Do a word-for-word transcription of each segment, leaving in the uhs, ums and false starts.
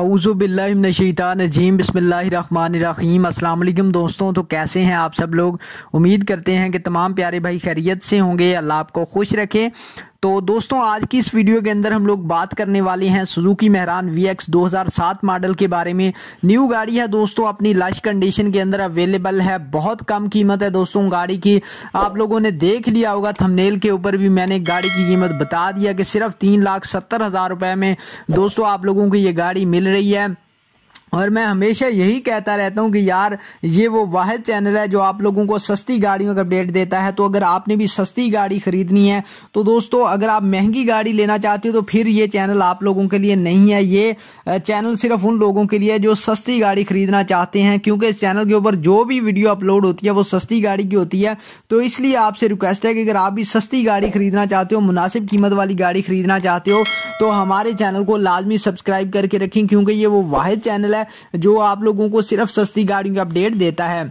औज़ुबिल्लाहिमिनश्शैतानिर्रजीम बिस्मिल्लाहिर्रहमानिर्रहीम। अस्सलाम वालेकुम दोस्तों, तो कैसे हैं आप सब लोग। उम्मीद करते हैं कि तमाम प्यारे भाई खैरियत से होंगे, अल्लाह आपको खुश रखे। तो दोस्तों, आज की इस वीडियो के अंदर हम लोग बात करने वाले हैं सुजुकी मेहरान वी एक्स दो हज़ार सात मॉडल के बारे में। न्यू गाड़ी है दोस्तों, अपनी लश कंडीशन के अंदर अवेलेबल है। बहुत कम कीमत है दोस्तों गाड़ी की। आप लोगों ने देख लिया होगा थंबनेल के ऊपर भी मैंने गाड़ी की कीमत बता दिया कि सिर्फ तीन लाख सत्तर हज़ार रुपये में दोस्तों आप लोगों को ये गाड़ी मिल रही है। और मैं हमेशा यही कहता रहता हूं कि यार ये वो वाहिद चैनल है जो आप लोगों को सस्ती गाड़ियों का अपडेट देता है। तो अगर आपने भी सस्ती गाड़ी खरीदनी है तो दोस्तों, अगर आप महंगी गाड़ी लेना चाहते हो तो फिर ये चैनल आप लोगों के लिए नहीं है। ये चैनल सिर्फ उन लोगों के लिए है जो सस्ती गाड़ी खरीदना चाहते हैं, क्योंकि इस चैनल के ऊपर जो भी वीडियो अपलोड होती है वो सस्ती गाड़ी की होती है। तो इसलिए आपसे रिक्वेस्ट है कि अगर आप भी सस्ती गाड़ी खरीदना चाहते हो, मुनासिब कीमत वाली गाड़ी खरीदना चाहते हो, तो हमारे चैनल को लाजमी सब्सक्राइब करके रखें, क्योंकि ये वो वाहिद चैनल है जो आप लोगों को सिर्फ सस्ती गाड़ियों का अपडेट देता है।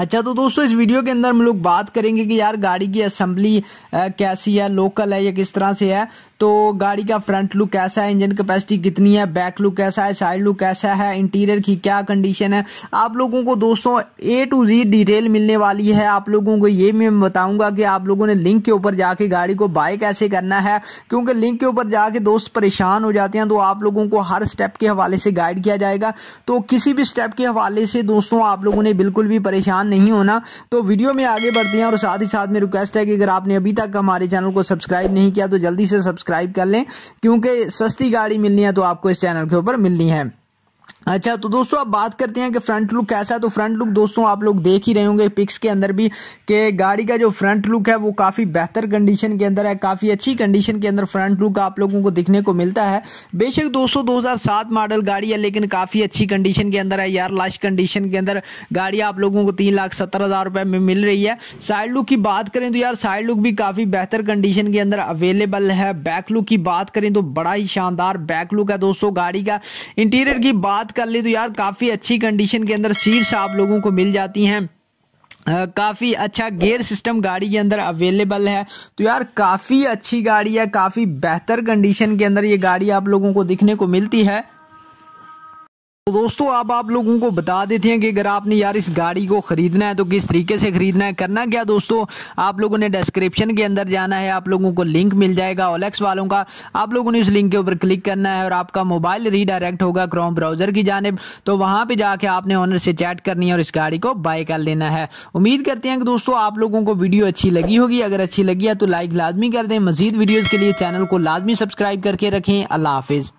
अच्छा, तो दोस्तों इस वीडियो के अंदर हम लोग बात करेंगे कि यार गाड़ी की असेंबली कैसी है, लोकल है या किस तरह से है, तो गाड़ी का फ्रंट लुक कैसा है, इंजन कैपेसिटी कितनी है, बैक लुक कैसा है, साइड लुक कैसा है, इंटीरियर की क्या कंडीशन है। आप लोगों को दोस्तों ए टू जी डिटेल मिलने वाली है। आप लोगों को ये मैं बताऊंगा कि आप लोगों ने लिंक के ऊपर जाके गाड़ी को बाय कैसे करना है, क्योंकि लिंक के ऊपर जाके दोस्त परेशान हो जाते हैं। तो आप लोगों को हर स्टेप के हवाले से गाइड किया जाएगा। तो किसी भी स्टेप के हवाले से दोस्तों आप लोगों ने बिल्कुल भी परेशान नहीं होना। तो वीडियो में आगे बढ़ते हैं, और साथ ही साथ में रिक्वेस्ट है कि अगर आपने अभी तक हमारे चैनल को सब्सक्राइब नहीं किया तो जल्दी से सब्सक्राइब कर लें, क्योंकि सस्ती गाड़ी मिलनी है तो आपको इस चैनल के ऊपर मिलनी है। अच्छा, तो दोस्तों अब बात करते हैं कि फ्रंट लुक कैसा है। तो फ्रंट लुक दोस्तों आप लोग देख ही रहे होंगे पिक्स के अंदर भी कि गाड़ी का जो फ्रंट लुक है वो काफ़ी बेहतर कंडीशन के अंदर है। काफ़ी अच्छी कंडीशन के अंदर फ्रंट लुक आप लोगों को दिखने को मिलता है। बेशक दोस्तों दो हज़ार सात मॉडल गाड़ी है, लेकिन काफ़ी अच्छी कंडीशन के अंदर है यार। लास्ट कंडीशन के अंदर गाड़ी आप लोगों को तीन लाख सत्तर हज़ार रुपये में मिल रही है। साइड लुक की बात करें तो यार साइड लुक भी काफ़ी बेहतर कंडीशन के अंदर अवेलेबल है। बैक लुक की बात करें तो बड़ा ही शानदार बैक लुक है दोस्तों गाड़ी का। इंटीरियर की बात कर ले तो यार काफी अच्छी कंडीशन के अंदर सीट्स आप लोगों को मिल जाती हैं। काफ़ी अच्छा गियर सिस्टम गाड़ी के अंदर अवेलेबल है। तो यार काफ़ी अच्छी गाड़ी है, काफ़ी बेहतर कंडीशन के अंदर ये गाड़ी आप लोगों को दिखने को मिलती है। तो दोस्तों अब आप लोगों को बता देते हैं कि अगर आपने यार इस गाड़ी को ख़रीदना है तो किस तरीके से ख़रीदना है। करना क्या दोस्तों, आप लोगों ने डिस्क्रिप्शन के अंदर जाना है, आप लोगों को लिंक मिल जाएगा ओलेक्स वालों का। आप लोगों ने उस लिंक के ऊपर क्लिक करना है और आपका मोबाइल रीडायरेक्ट होगा क्रोम ब्राउज़र की जानिब। तो वहाँ पर जाके आपने ऑनर से चैट करनी है और इस गाड़ी को बाय कर लेना है। उम्मीद करते हैं कि दोस्तों आप लोगों को वीडियो अच्छी लगी होगी। अगर अच्छी लगी है तो लाइक लाजमी कर दें। मज़ीद वीडियोज़ के लिए चैनल को लाजमी सब्सक्राइब करके रखें। अल्लाह हाफिज़।